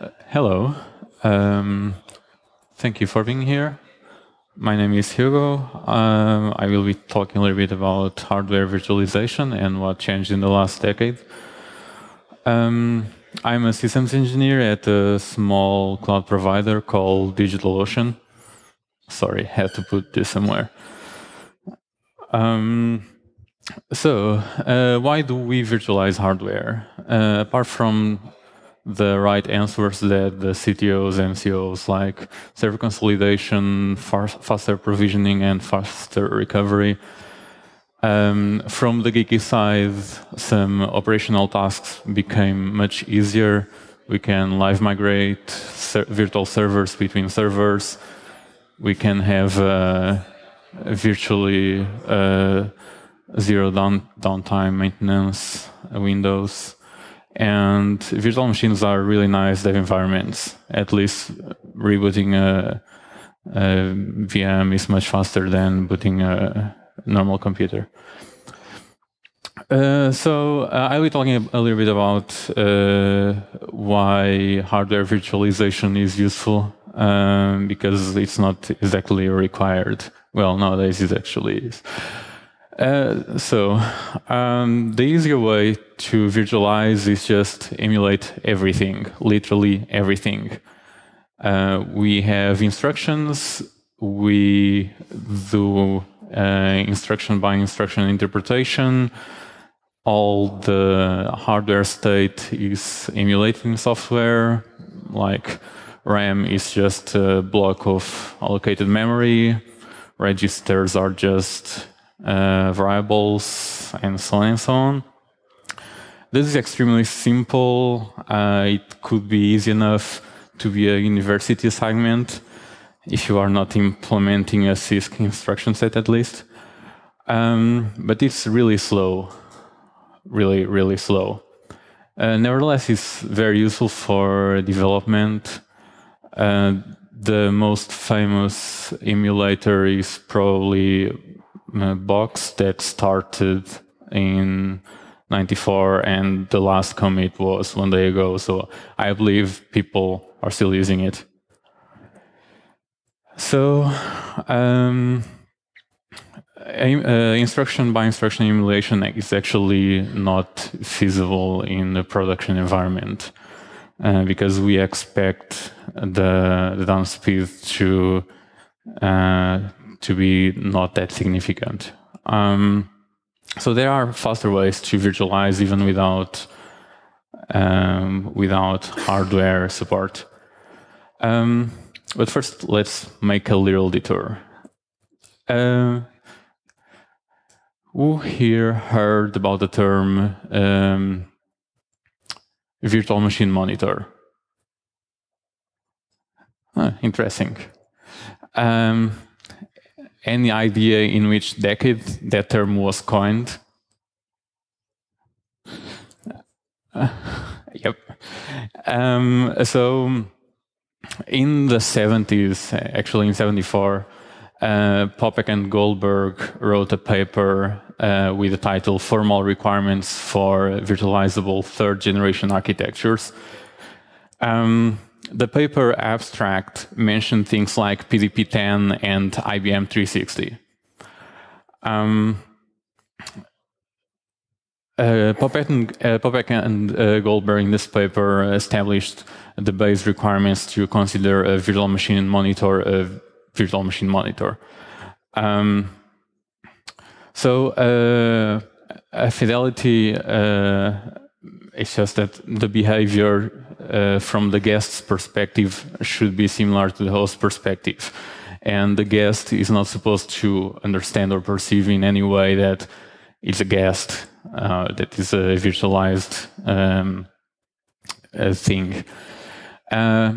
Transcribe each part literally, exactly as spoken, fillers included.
Uh, hello. Um, thank you for being here. My name is Hugo. Um, I will be talking a little bit about hardware virtualization and what changed in the last decade. Um, I'm a systems engineer at a small cloud provider called DigitalOcean. Sorry, had to put this somewhere. Um, so, uh, why do we virtualize hardware? Uh, apart from the right answers that the C T Os, M C Os, like server consolidation, far, faster provisioning, and faster recovery, um, from the geeky side, some operational tasks became much easier. We can live migrate ser virtual servers between servers. We can have uh, virtually uh, zero down downtime maintenance windows, and virtual machines are really nice dev environments. At least rebooting a, a V M is much faster than booting a normal computer. Uh, so uh, I'll be talking a little bit about uh, why hardware virtualization is useful. Um, because it's not exactly required. Well, nowadays it actually is. Uh, so um, the easier way to virtualize is just emulate everything, literally everything. Uh, we have instructions. We do uh, instruction by instruction interpretation. All the hardware state is emulating software, like RAM is just a block of allocated memory, registers are just uh, variables, and so on and so on. This is extremely simple. Uh, it could be easy enough to be a university assignment if you are not implementing a C I S C instruction set, at least. Um, but it's really slow, really, really slow. Uh, nevertheless, it's very useful for development. Uh, the most famous emulator is probably uh, Box, that started in ninety-four, and the last commit was one day ago, so I believe people are still using it. So, um, uh, instruction by instruction emulation is actually not feasible in the production environment. Uh, because we expect the, the down speed to uh, to be not that significant. Um, so there are faster ways to virtualize even without um, without hardware support. Um, but first, let's make a little detour. Uh, who here heard about the term? Um, Virtual machine monitor. Ah, interesting. Um, any idea in which decade that term was coined? Uh, yep. Um, so in the seventies, actually in seventy-four, uh, Popek and Goldberg wrote a paper Uh, with the title Formal Requirements for Virtualizable Third Generation Architectures. Um, the paper abstract mentioned things like P D P ten and I B M three sixty. Um, uh, Popek and, uh, Popek and uh, Goldberg in this paper established the base requirements to consider a virtual machine monitor a virtual machine monitor. Um, So uh, a fidelity uh, is just that the behavior uh, from the guest's perspective should be similar to the host's perspective. And the guest is not supposed to understand or perceive in any way that it's a guest, uh, that is a virtualized um, uh, thing. Uh,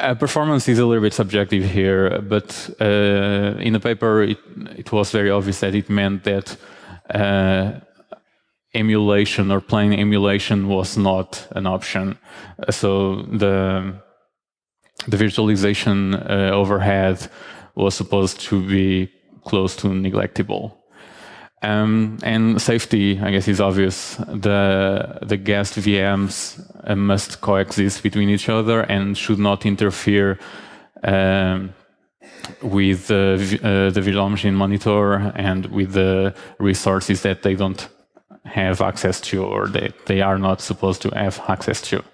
Uh, performance is a little bit subjective here, but uh, in the paper it, it was very obvious that it meant that uh, emulation or plain emulation was not an option. So the, the virtualization uh, overhead was supposed to be close to neglectable. Um, and safety, I guess, is obvious. The, the guest V Ms uh, must coexist between each other and should not interfere um, with uh, uh, the virtual machine monitor and with the resources that they don't have access to or that they are not supposed to have access to.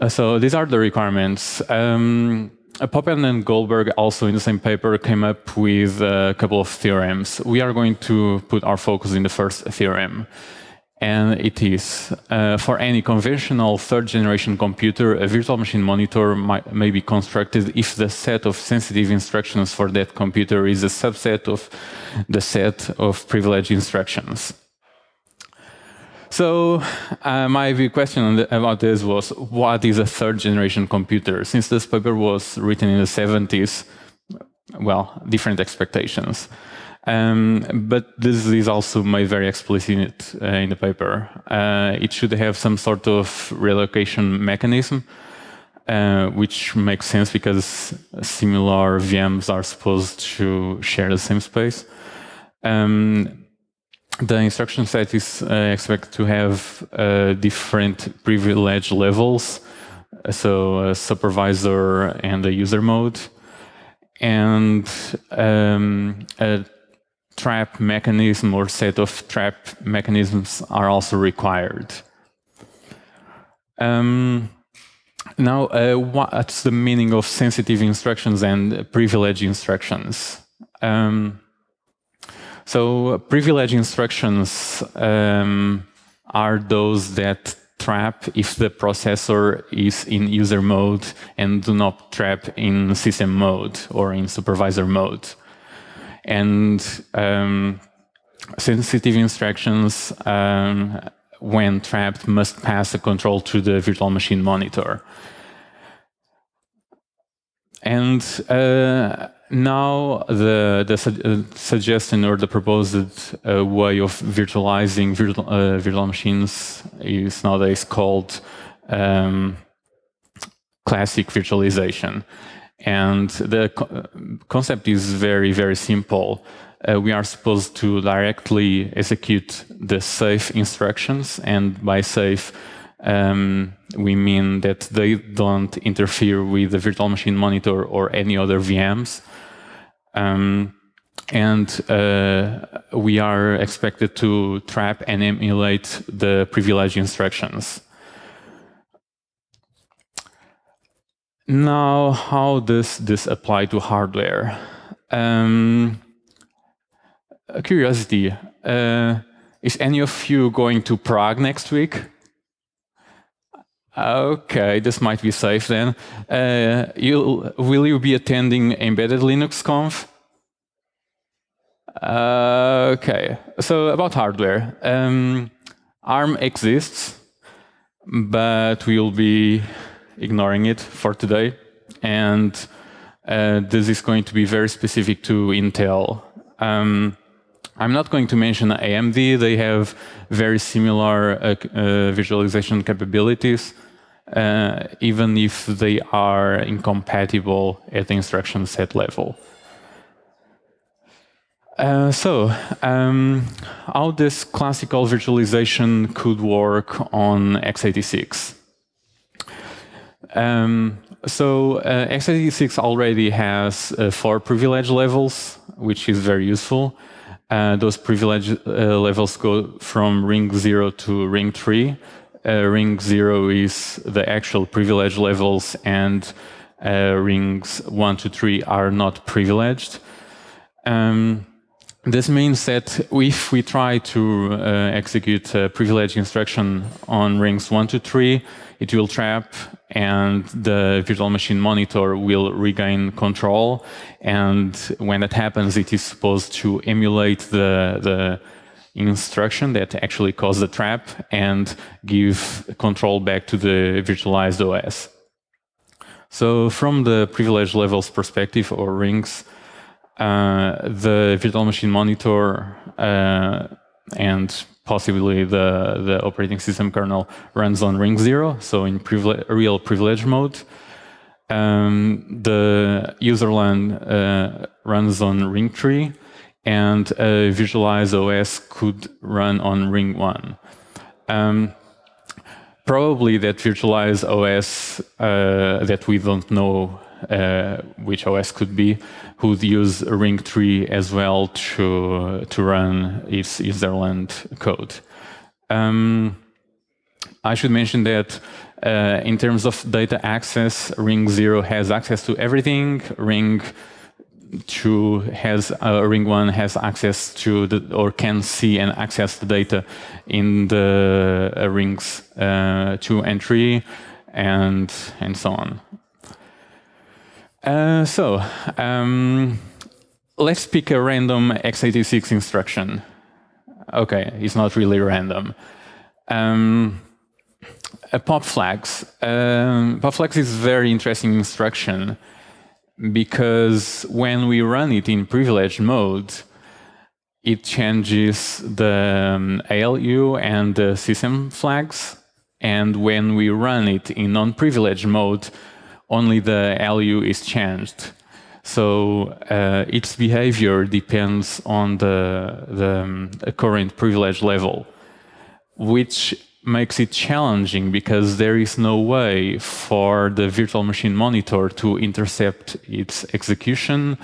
Uh, so these are the requirements. Um, Popek and Goldberg also in the same paper came up with a couple of theorems. We are going to put our focus in the first theorem, and it is, uh, for any conventional third generation computer, a virtual machine monitor might, may be constructed if the set of sensitive instructions for that computer is a subset of the set of privileged instructions. So uh, my big question about this was, what is a third generation computer? Since this paper was written in the seventies, well, different expectations. Um, but this is also made very explicit uh, in the paper. Uh, it should have some sort of relocation mechanism, uh, which makes sense because similar V Ms are supposed to share the same space. Um, The instruction set is uh, expected to have uh, different privilege levels, so a supervisor and a user mode, and um, a trap mechanism or set of trap mechanisms are also required. Um, now, uh, what's the meaning of sensitive instructions and privileged instructions? Um, So, privilege instructions um, are those that trap if the processor is in user mode and do not trap in system mode or in supervisor mode. And um, sensitive instructions, um, when trapped, must pass a control to the virtual machine monitor. And uh, now the, the su uh, suggestion or the proposed uh, way of virtualizing virtual, uh, virtual machines is nowadays called um, classic virtualization. And the co concept is very, very simple. Uh, we are supposed to directly execute the safe instructions, and by safe, Um, we mean that they don't interfere with the virtual machine monitor or any other V Ms. Um, and uh, we are expected to trap and emulate the privileged instructions. Now, how does this apply to hardware? Um, curiosity, uh, is any of you going to Prague next week? Okay, this might be safe then. Uh, you'll, will you be attending Embedded Linux Conf? Uh, okay, so about hardware. Um, ARM exists, but we'll be ignoring it for today. And uh, this is going to be very specific to Intel. Um, I'm not going to mention A M D. They have very similar uh, uh, visualization capabilities, uh, even if they are incompatible at the instruction set level. Uh, so, um, how this classical virtualization could work on x eighty-six? Um, so, uh, x eighty-six already has uh, four privilege levels, which is very useful. Uh, those privilege uh, levels go from ring zero to ring three. Uh, ring zero is the actual privilege levels, and uh, rings one to three are not privileged. Um, this means that if we try to uh, execute a privilege instruction on rings one to three, it will trap, and the virtual machine monitor will regain control. And when that happens, it is supposed to emulate the, the instruction that actually caused the trap and give control back to the virtualized O S. So from the privilege levels perspective, or rings, uh, the virtual machine monitor uh, and possibly the, the operating system kernel runs on ring zero, so in privile real privilege mode. Um, the userland uh, runs on ring three, and uh, Visualize O S could run on Ring one. Um, probably that Virtualize O S uh, that we don't know uh, which O S could be, who'd use Ring three as well to to run its Etherland code. Um, I should mention that uh, in terms of data access, Ring zero has access to everything. Ring two has uh, Ring one has access to the, or can see and access the data in the uh, rings uh, two and three, and and so on. Uh, so um, let's pick a random x eighty-six instruction. Okay, it's not really random. Um, a pop flags. Um, pop flags is a very interesting instruction because when we run it in privileged mode, it changes the um, A L U and the system flags. And when we run it in non-privileged mode, only the A L U is changed. So uh, its behavior depends on the, the um, current privilege level, which makes it challenging because there is no way for the virtual machine monitor to intercept its execution,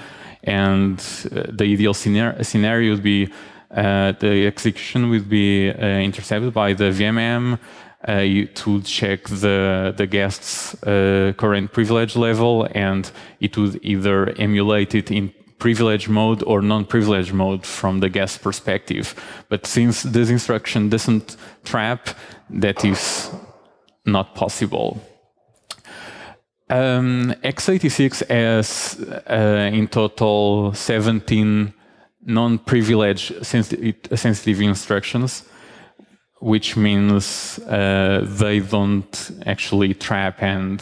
and uh, the ideal scenario would be uh, the execution would be uh, intercepted by the V M M uh, to check the, the guest's uh, current privilege level, and it would either emulate it in privilege mode or non-privilege mode from the guest perspective. But since this instruction doesn't trap, that is not possible. Um, x eighty-six has uh, in total seventeen non-privilege sensitive instructions, which means uh, they don't actually trap, and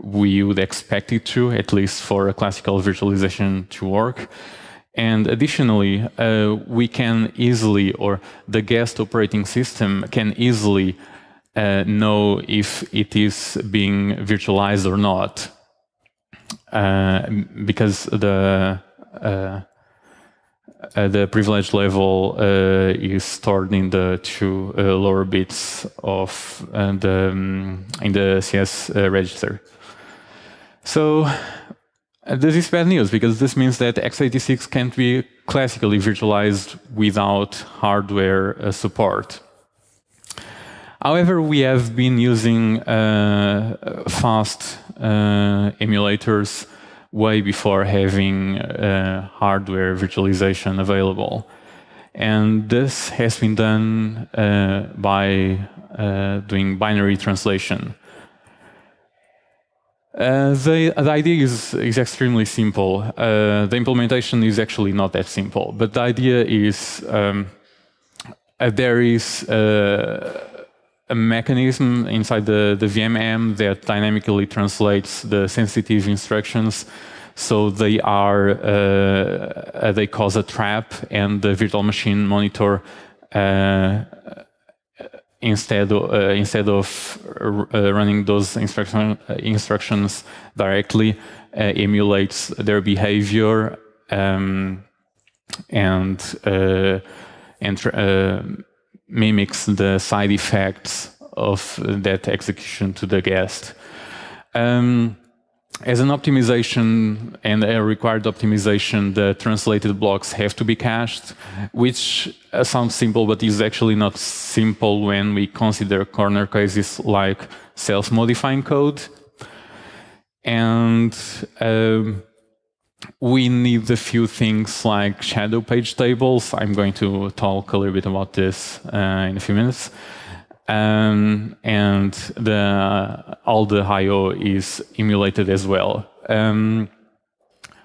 we would expect it to, at least for a classical virtualization to work. And additionally, uh, we can easily, or the guest operating system can easily uh, know if it is being virtualized or not, uh, because the uh, uh, the privilege level uh, is stored in the two uh, lower bits of uh, the um, in the C S uh, register. So uh, this is bad news because this means that x eighty-six can't be classically virtualized without hardware uh, support. However, we have been using uh, fast uh, emulators way before having uh, hardware virtualization available. And this has been done uh, by uh, doing binary translation. Uh, the, the idea is, is extremely simple. Uh, the implementation is actually not that simple, but the idea is um, uh, there is uh, a mechanism inside the, the V M M that dynamically translates the sensitive instructions, so they are uh, they cause a trap, and the virtual machine monitor Uh, Instead, uh, instead of uh, running those instruction, uh, instructions directly, uh, emulates their behavior um, and uh, and uh, mimics the side effects of that execution to the guest. Um, as an optimization and a required optimization, the translated blocks have to be cached, which uh, sounds simple, but is actually not simple when we consider corner cases like self-modifying code. And um, we need a few things like shadow page tables. I'm going to talk a little bit about this uh, in a few minutes. Um, and the, all the I O is emulated as well. Um,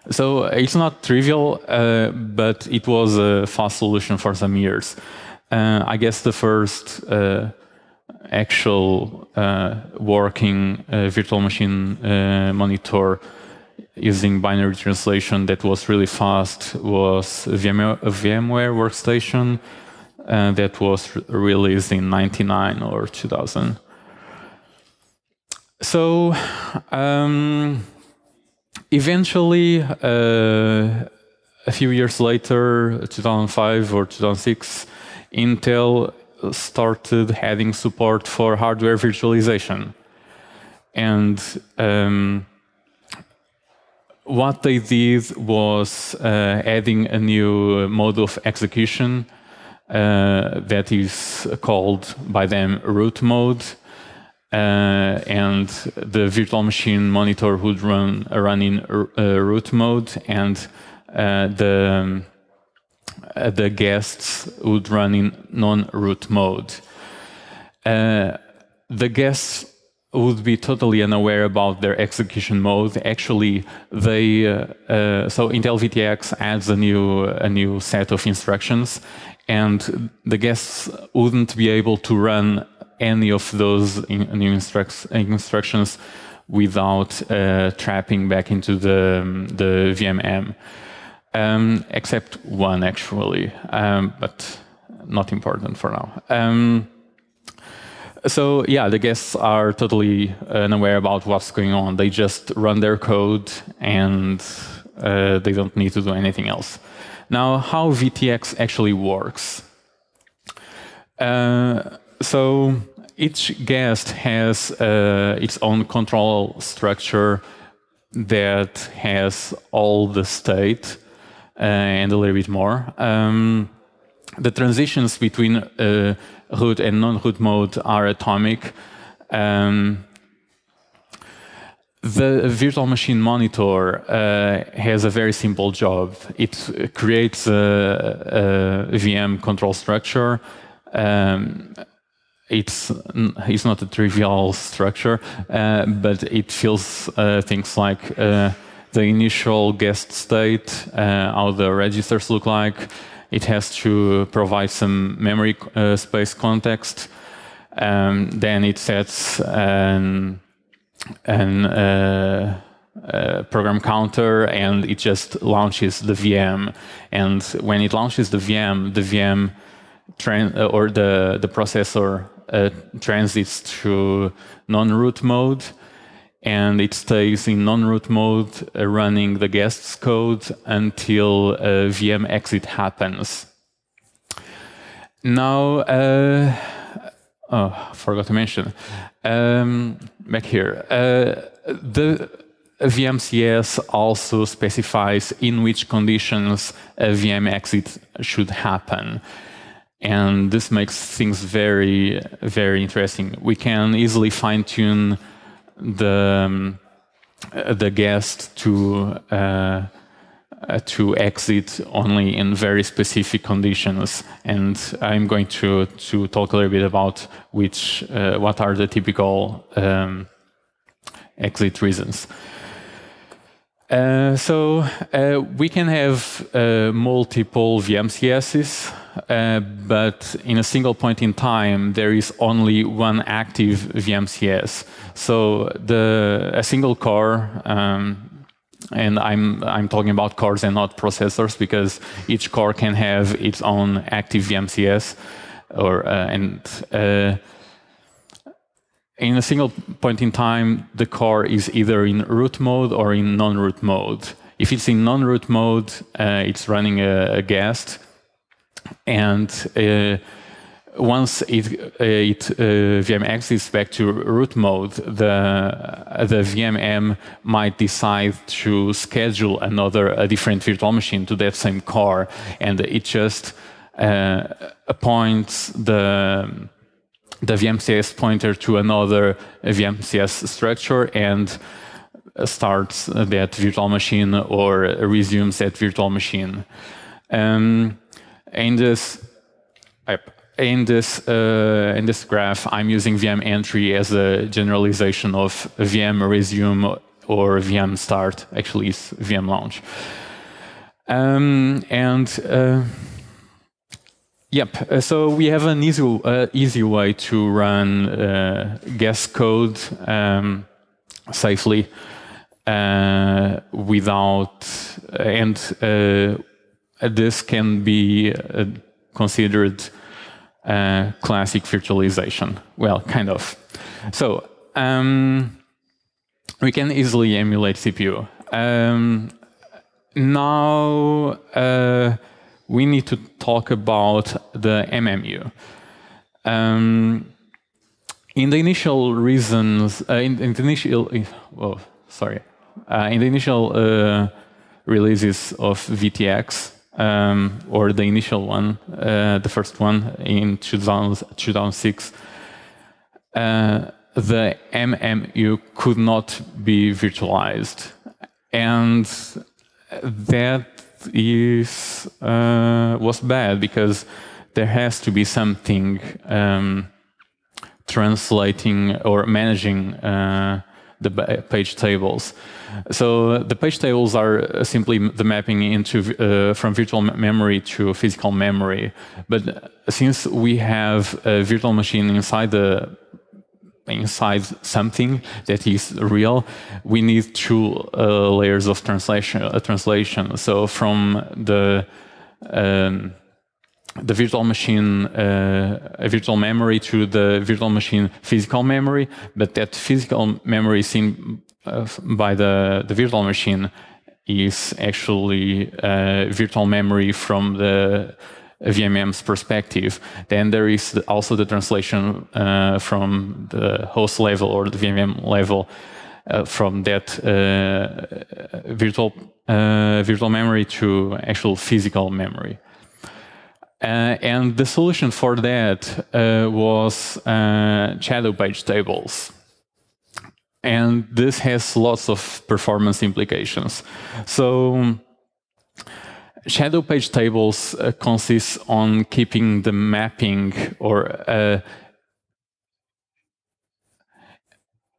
so it's not trivial, uh, but it was a fast solution for some years. Uh, I guess the first uh, actual uh, working uh, virtual machine uh, monitor using binary translation that was really fast was VMware, VMware Workstation. Uh, that was re released in ninety-nine or two thousand. So um, eventually, uh, a few years later, two thousand five or two thousand six, Intel started having support for hardware virtualization. And um, what they did was uh, adding a new mode of execution uh, that is called by them root mode. Uh, and the virtual machine monitor would run, run in uh, root mode, and uh, the, um, the guests would run in non-root mode. Uh, the guests would be totally unaware about their execution mode. Actually, they uh, uh, so Intel V T X adds a new a new set of instructions, and the guests wouldn't be able to run any of those in, new instruct, instructions without uh, trapping back into the, um, the V M M. Um, except one, actually, um, but not important for now. Um, so yeah, the guests are totally unaware about what's going on. They just run their code and uh, they don't need to do anything else. Now, how V T X actually works. Uh, So each guest has uh, its own control structure that has all the state uh, and a little bit more. Um, the transitions between uh, root and non-root mode are atomic. Um, the virtual machine monitor uh, has a very simple job. It creates a, a V M control structure. Um, It's, it's not a trivial structure, uh, but it fills uh, things like uh, the initial guest state, uh, how the registers look like. It has to provide some memory uh, space context. Um, then it sets an, an uh, uh, program counter, and it just launches the V M. And when it launches the V M, the V M tran or the, the processor Uh, transits to non-root mode, and it stays in non-root mode uh, running the guest's code until uh, V M exit happens. Now, uh, oh, forgot to mention, um, back here, uh, the V M C S also specifies in which conditions a V M exit should happen. And this makes things very, very interesting. We can easily fine-tune the um, the guest to uh, uh, to exit only in very specific conditions. And I'm going to to talk a little bit about which uh, what are the typical um, exit reasons. Uh, so uh, we can have uh, multiple V M C Ss, uh, but in a single point in time, there is only one active V M C S. So the a single core, um, and I'm I'm talking about cores and not processors because each core can have its own active V M C S, or uh, and. Uh, In a single point in time, the core is either in root mode or in non-root mode. If it's in non-root mode, uh, it's running a, a guest, and uh, once it, it uh, V M exits back to root mode, the the V M M might decide to schedule another a different virtual machine to that same core, and it just uh, appoints the the V M C S pointer to another V M C S structure and starts that virtual machine or resumes that virtual machine. Um, in this, in this, uh, in this graph, I'm using V M entry as a generalization of V M resume or V M start. Actually, it's V M launch. Um, and. Uh, Yep. Uh, so we have an easy, uh, easy way to run uh, guest code um, safely uh, without, and uh, this can be uh, considered uh, classic virtualization. Well, kind of. So um, we can easily emulate C P U. Um, now uh, we need to talk about the M M U. Um, in the initial reasons, uh, in, in the initial, oh, sorry, uh, in the initial uh, releases of V T X, um, or the initial one, uh, the first one in two thousand six, uh, the M M U could not be virtualized, and that is uh, was bad because there has to be something um, translating or managing uh, the page tables. So the page tables are simply the mapping into uh, from virtual memory to physical memory. But since we have a virtual machine inside the inside something that is real, we need two uh, layers of translation. Uh, translation. So from the um, the virtual machine, uh, virtual memory to the virtual machine physical memory, but that physical memory seen uh, by the the virtual machine is actually uh, virtual memory from the V M M's perspective. Then there is also the translation uh, from the host level or the V M M level uh, from that uh, virtual uh, virtual memory to actual physical memory. Uh, and the solution for that uh, was uh, shadow page tables. And this has lots of performance implications. So shadow page tables uh, consists on keeping the mapping or uh,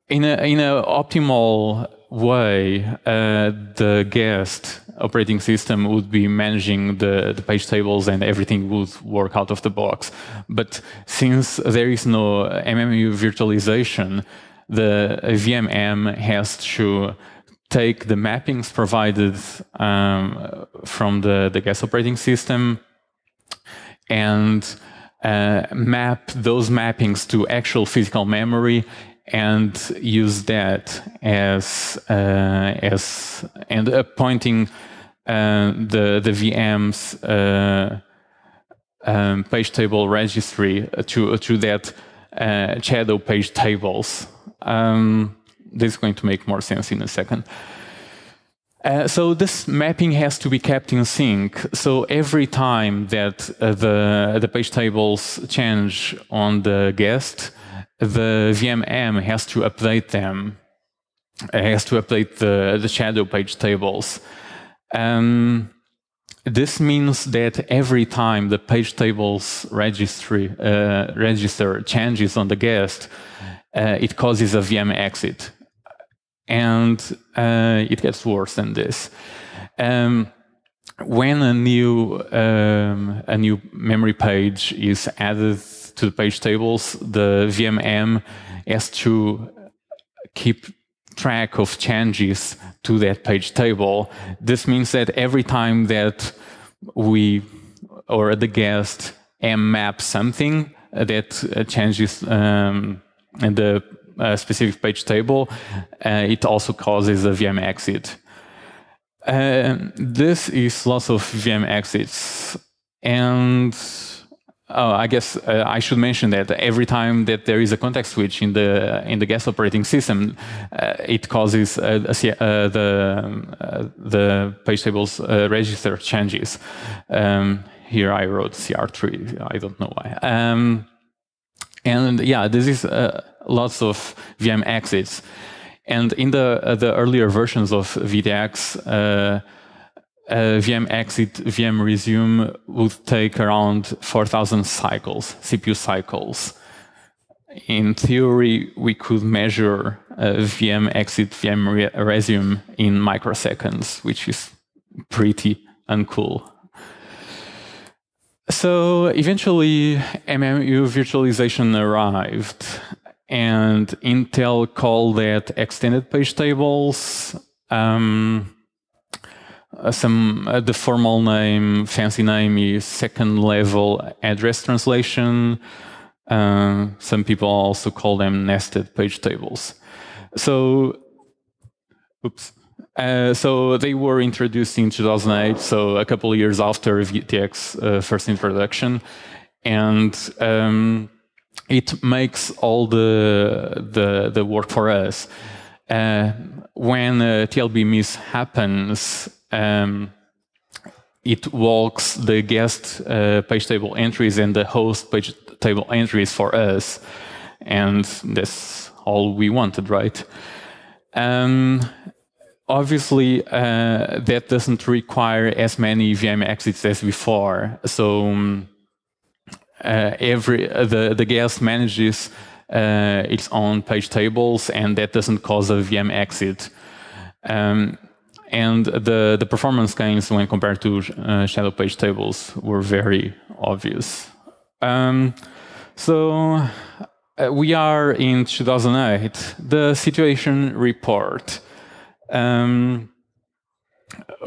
in a in an optimal way, uh, the guest operating system would be managing the, the page tables and everything would work out of the box. But since there is no M M U virtualization, the V M M has to take the mappings provided um, from the, the guest operating system and uh, map those mappings to actual physical memory and use that as uh, as and uh, pointing uh, the the V M's uh, um, page table registry to to that uh, shadow page tables. Um, this is going to make more sense in a second. Uh, so this mapping has to be kept in sync. So every time that uh, the the page tables change on the guest, the V M M has to update them. It has to update the, the shadow page tables. Um, this means that every time the page tables registry uh, register changes on the guest, uh, it causes a V M exit, and uh, it gets worse than this. Um, when a new um, a new memory page is added to the page tables, the V M M has to keep track of changes to that page table. This means that every time that we or the guest M maps something that changes um, the uh, specific page table, uh, it also causes a V M exit. Uh, this is lots of V M exits. And oh, I guess uh, I should mention that every time that there is a context switch in the in the guest operating system, uh, it causes uh, uh, the uh, the page tables uh, register changes. Um, here I wrote C R three. I don't know why. Um, and yeah, this is uh, lots of V M exits. And in the uh, the earlier versions of V T X, uh, Uh, V M exit, V M resume would take around four thousand cycles, C P U cycles. In theory, we could measure uh, V M exit, V M re resume in microseconds, which is pretty uncool. So eventually, M M U virtualization arrived, and Intel called that extended page tables. Um, Uh, some uh, the formal name, fancy name is second level address translation. Uh, some people also call them nested page tables. So, oops, Uh, so they were introduced in two thousand eight, so a couple of years after V T X uh, first introduction, and um, it makes all the the, the work for us. Uh, when a T L B miss happens, um, it walks the guest uh, page table entries and the host page table entries for us, and that's all we wanted, right? Um, Obviously, uh, that doesn't require as many V M exits as before. So um, uh, every uh, the the guest manages uh, its own page tables, and that doesn't cause a V M exit. Um, and the the performance gains when compared to uh, shadow page tables were very obvious. Um, so uh, we are in two thousand eight. The situation report. Um,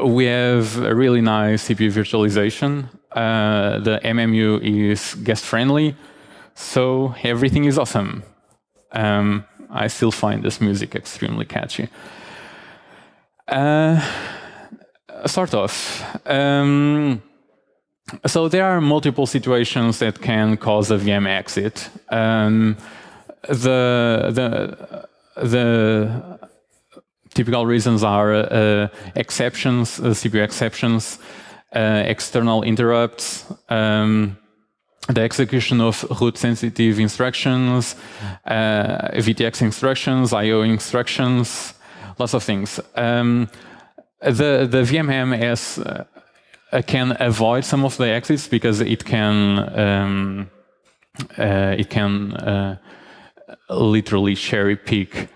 we have a really nice C P U virtualization. Uh, the M M U is guest-friendly, so everything is awesome. Um, I still find this music extremely catchy. Uh, sort of. Um, so there are multiple situations that can cause a V M exit. Um, the the the Typical reasons are uh, exceptions, uh, C P U exceptions, uh, external interrupts, um, the execution of root-sensitive instructions, uh, V T X instructions, I O instructions, lots of things. Um, the the V M M S uh, can avoid some of the exits because it can um, uh, it can uh, literally cherry pick.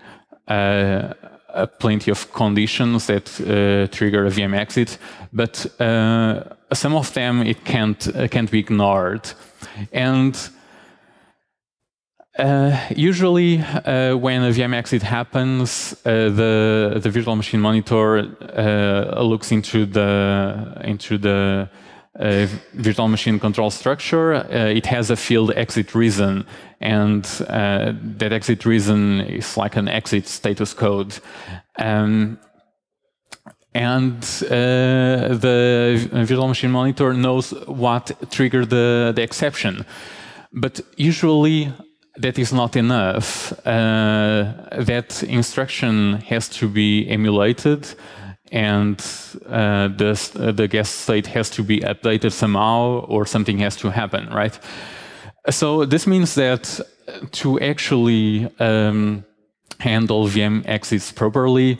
Uh, Uh, plenty of conditions that uh, trigger a V M exit, but uh, some of them it can't uh, can't be ignored. And uh, usually, uh, when a V M exit happens, uh, the the virtual machine monitor uh, looks into the into the uh, virtual machine control structure. Uh, it has a field exit reason. And uh, that exit reason is like an exit status code. Um, and uh, the virtual machine monitor knows what triggered the, the exception. But usually that is not enough. Uh, that instruction has to be emulated, and uh, the, the guest state has to be updated somehow, or something has to happen, right? So this means that to actually um, handle V M exits properly,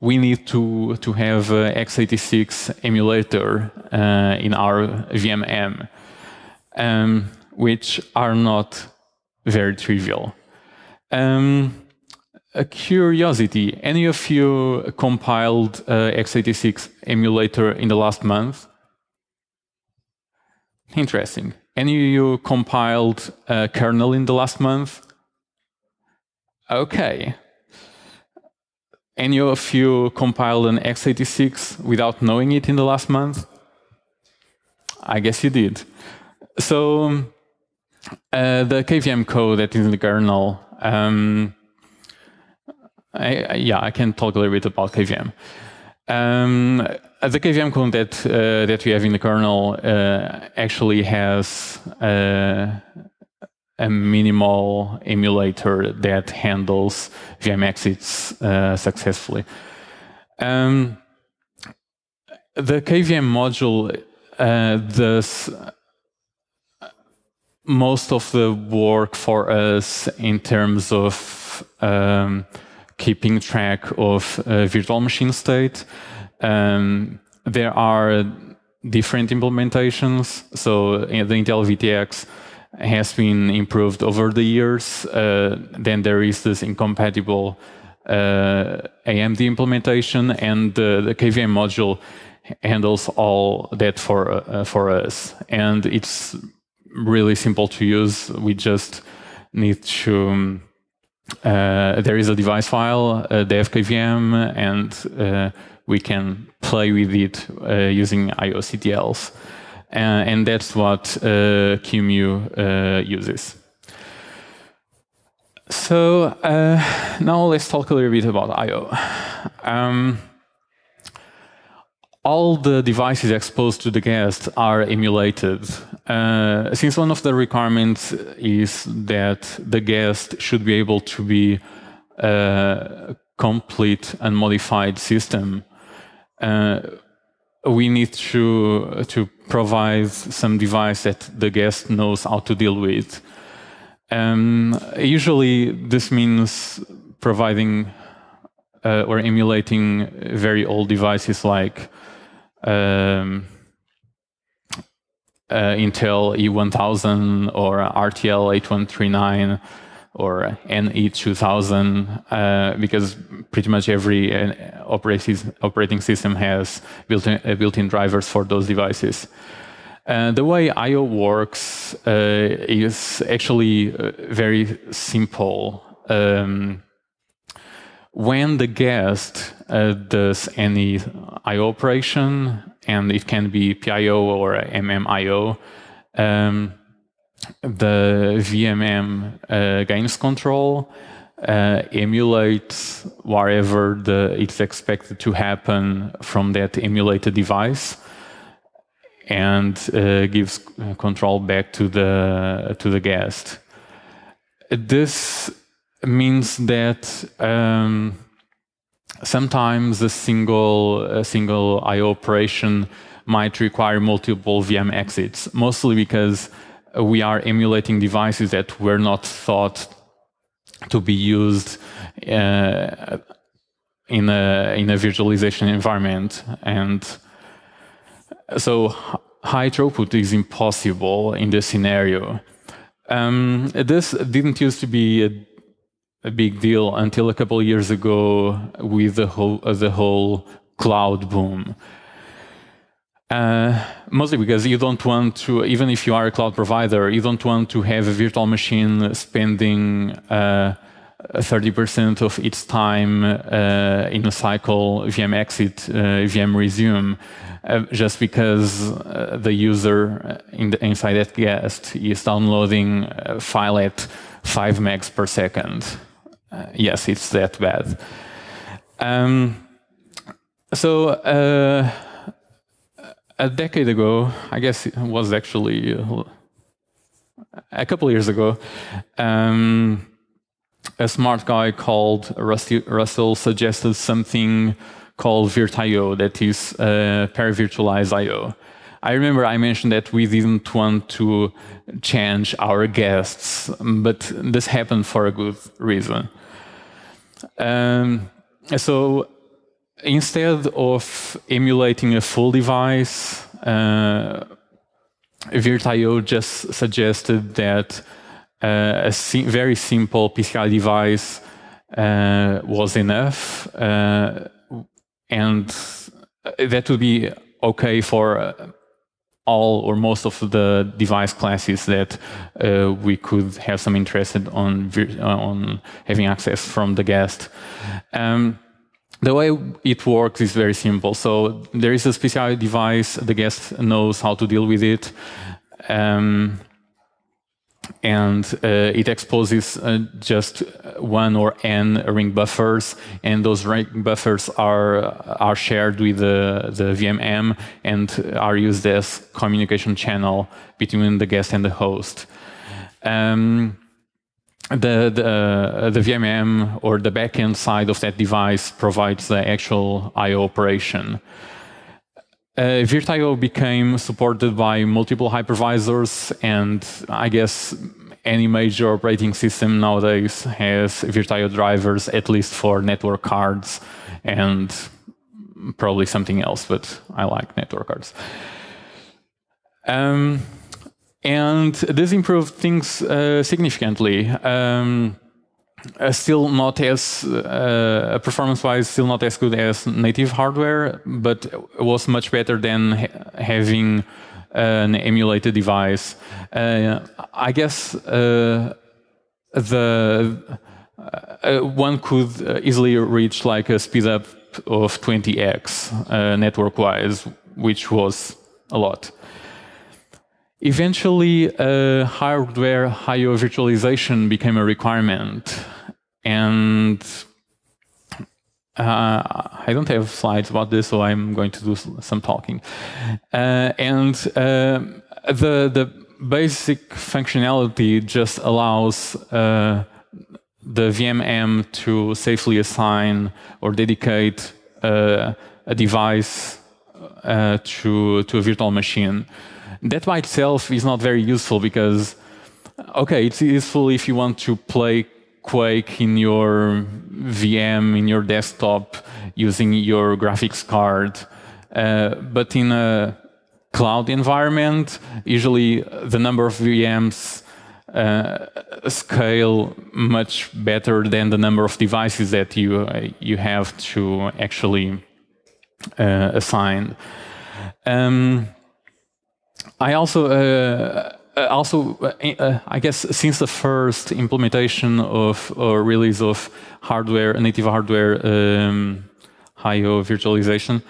we need to, to have an x eighty-six emulator uh, in our V M M, um, which are not very trivial. Um, a curiosity, any of you compiled uh, x eighty-six emulator in the last month? Interesting. Any of you compiled a kernel in the last month? Okay. Any of you compiled an x eighty-six without knowing it in the last month? I guess you did. So uh, the K V M code that is in the kernel, um, I, I, yeah, I can talk a little bit about K V M. Um, the K V M code that uh, that we have in the kernel uh, actually has uh, a minimal emulator that handles V M exits uh, successfully. Um, the K V M module uh, does most of the work for us in terms of um, keeping track of uh, virtual machine state. Um, there are different implementations. So the Intel V T X has been improved over the years. Uh, then there is this incompatible uh, A M D implementation, and uh, the K V M module handles all that for uh, for us. And it's really simple to use. We just need to. Um, Uh, there is a device file, uh, dev K V M, and uh, we can play with it uh, using I O C T Ls. Uh, and that's what uh, Q E M U uh, uses. So uh, now let's talk a little bit about I O. Um, all the devices exposed to the guest are emulated, uh, since one of the requirements is that the guest should be able to be a complete and modified system. Uh, we need to, to provide some device that the guest knows how to deal with. Um, usually this means providing uh, or emulating very old devices like um, uh, Intel E one thousand or R T L eighty-one thirty-nine or N E two thousand, uh, because pretty much every operating system has built-in uh, built-in drivers for those devices. Uh, the way I O works uh, is actually uh, very simple. Um, when the guest uh, does any I O operation, and it can be P I O or M M I O, um, the V M M uh, gains control, uh, emulates wherever the, it's expected to happen from that emulated device, and uh, gives control back to the to the guest. This means that um, sometimes a single a single I O operation might require multiple V M exits, mostly because we are emulating devices that were not thought to be used uh, in a in a virtualization environment. And so high throughput is impossible in this scenario. Um, this didn't used to be a, a big deal until a couple of years ago with the whole, uh, the whole cloud boom. Uh, mostly because you don't want to, even if you are a cloud provider, you don't want to have a virtual machine spending uh, thirty percent of its time uh, in a cycle, V M exit, uh, V M resume, uh, just because uh, the user in the, inside that guest is downloading a file at five megs per second. Uh, yes, it's that bad. Um, so uh, a decade ago, I guess it was actually a couple years ago, um, a smart guy called Rusty Russell suggested something called VirtIO, that is uh, per-virtualized I O. I remember I mentioned that we didn't want to change our guests, but this happened for a good reason. Um, so instead of emulating a full device, uh, VirtIO just suggested that Uh, a si very simple P C I device uh, was enough, uh, and that would be okay for all or most of the device classes that uh, we could have some interest on on having access from the guest. Um, the way it works is very simple. So there is this P C I device. The guest knows how to deal with it. Um, And uh, it exposes uh, just one or n ring buffers, and those ring buffers are are shared with the the V M M and are used as communication channel between the guest and the host. Um, the the the V M M or the backend side of that device provides the actual I O operation. Uh, VirtIO became supported by multiple hypervisors, and I guess any major operating system nowadays has VirtIO drivers, at least for network cards and probably something else, but I like network cards. Um, and this improved things uh, significantly. Um, Uh, still not as uh, performance-wise, still not as good as native hardware, but was much better than ha having an emulated device. Uh, I guess uh, the uh, one could easily reach like a speed up of twenty X uh, network-wise, which was a lot. Eventually, uh, hardware I O virtualization became a requirement, and Uh, I don't have slides about this, so I'm going to do some talking. Uh, and uh, the the basic functionality just allows uh, the V M M to safely assign or dedicate uh, a device uh, to to a virtual machine. That by itself is not very useful because, okay, it's useful if you want to play Quake in your V M, in your desktop, using your graphics card. Uh, but in a cloud environment, usually the number of V Ms uh, scale much better than the number of devices that you, uh, you have to actually uh, assign. Um, I also... Uh, Also, uh, I guess since the first implementation of or release of hardware, native hardware um, I O virtualization,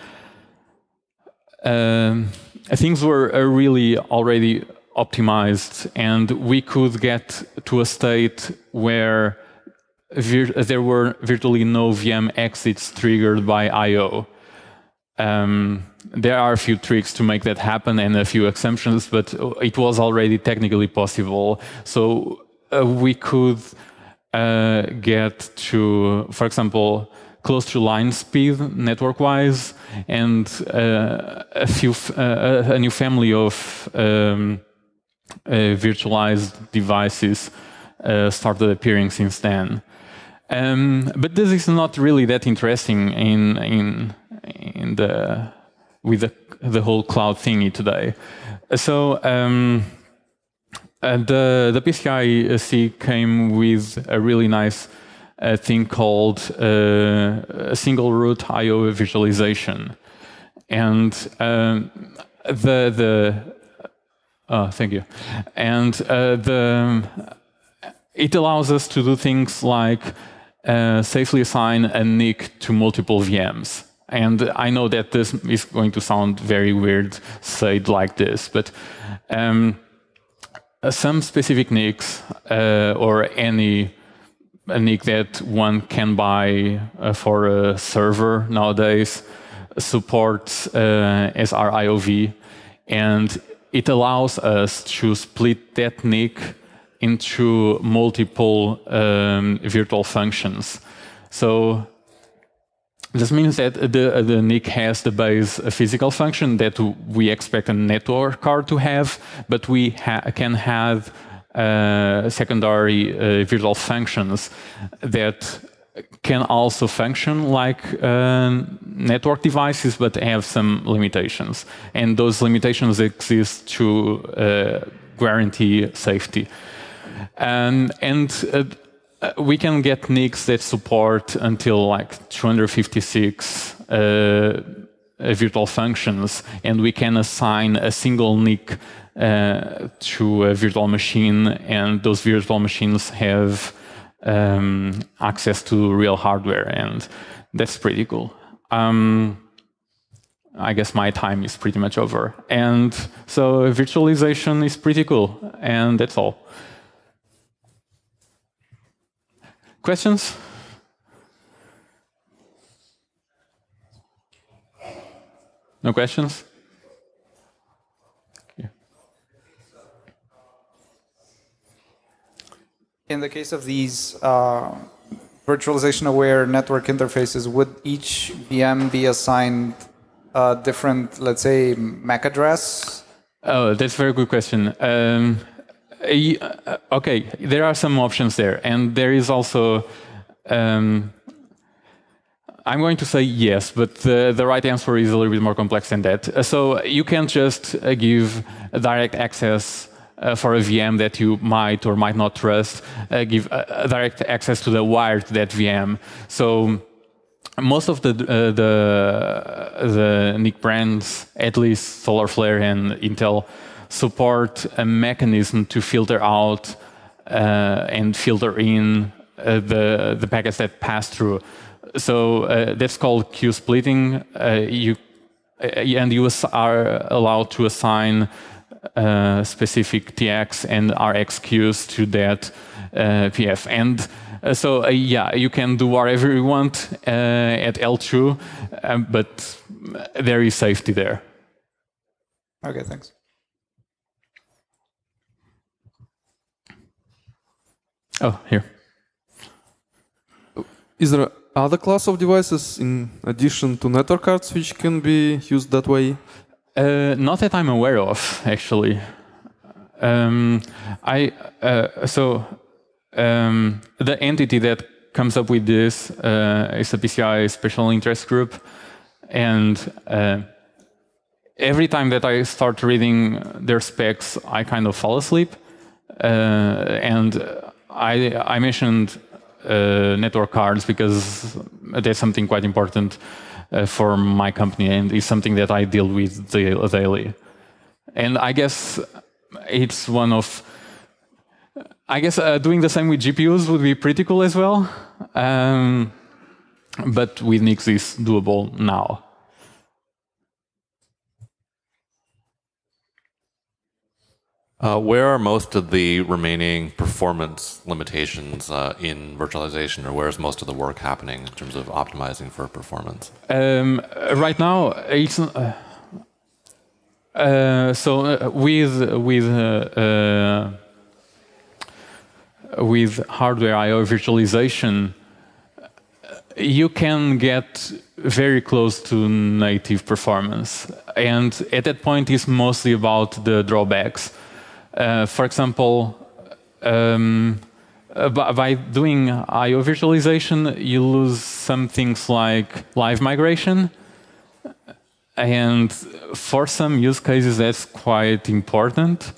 um, things were uh, really already optimized, and we could get to a state where vir there were virtually no V M exits triggered by I O. Um, There are a few tricks to make that happen and a few exemptions, but it was already technically possible. So uh, we could uh, get to, for example, close to line speed network-wise, and uh, a, few f uh, a new family of um, uh, virtualized devices uh, started appearing since then. Um, but this is not really that interesting in in in the with the, the whole cloud thingy today. So um, uh, the, the P C I E came with a really nice uh, thing called uh, a single root I O visualization. And um, the, the oh, thank you. And uh, the, it allows us to do things like uh, safely assign a N I C to multiple V Ms. And I know that this is going to sound very weird, said like this, but um, some specific N I Cs uh, or any a N I C that one can buy uh, for a server nowadays supports uh, S R I O V, and it allows us to split that N I C into multiple um, virtual functions. So this means that the, the N I C has the base physical function that we expect a network card to have, but we ha can have uh, secondary uh, virtual functions that can also function like uh, network devices, but have some limitations. And those limitations exist to uh, guarantee safety. Um, and uh, Uh, we can get N I Cs that support until like two hundred fifty-six uh, virtual functions, and we can assign a single N I C uh, to a virtual machine, and those virtual machines have um, access to real hardware, and that's pretty cool. Um, I guess my time is pretty much over. And so virtualization is pretty cool, and that's all. Questions? No questions? Okay. In the case of these uh, virtualization-aware network interfaces, would each V M be assigned a different, let's say, M A C address? Oh, that's a very good question. Um, Uh, okay, there are some options there, and there is also, um, I'm going to say yes, but the, the right answer is a little bit more complex than that. So you can't just uh, give direct access uh, for a V M that you might or might not trust, uh, give uh, direct access to the wire to that V M. So most of the, uh, the, the N I C brands, at least Solar Flare and Intel, support a mechanism to filter out uh, and filter in uh, the the packets that pass through. So uh, that's called queue splitting. Uh, you uh, and you are allowed to assign uh, specific T X and R X queues to that uh, P F. And Uh, so uh, yeah, you can do whatever you want uh, at L two, um, but there is safety there. Okay, thanks. Oh, here. Is there other class of devices in addition to network cards which can be used that way? Uh, not that I'm aware of, actually. Um, I uh, so um, the entity that comes up with this uh, is a P C I special interest group, and uh, every time that I start reading their specs, I kind of fall asleep, uh, and I, I mentioned. Uh, network cards because that's something quite important uh, for my company and is something that I deal with daily. And I guess it's one of, I guess uh, doing the same with G P Us would be pretty cool as well. Um, but with Nix is doable now. Uh, where are most of the remaining performance limitations uh, in virtualization, or where is most of the work happening in terms of optimizing for performance? Um, right now, it's uh, uh, so uh, with with uh, uh, with hardware I O virtualization, you can get very close to native performance, and at that point, it's mostly about the drawbacks. Uh, for example, um, by doing I O virtualization, you lose some things like live migration. And for some use cases, that's quite important.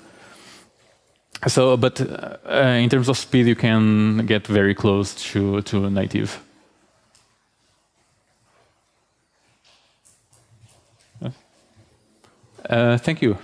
So, but uh, in terms of speed, you can get very close to, to native. Uh, thank you.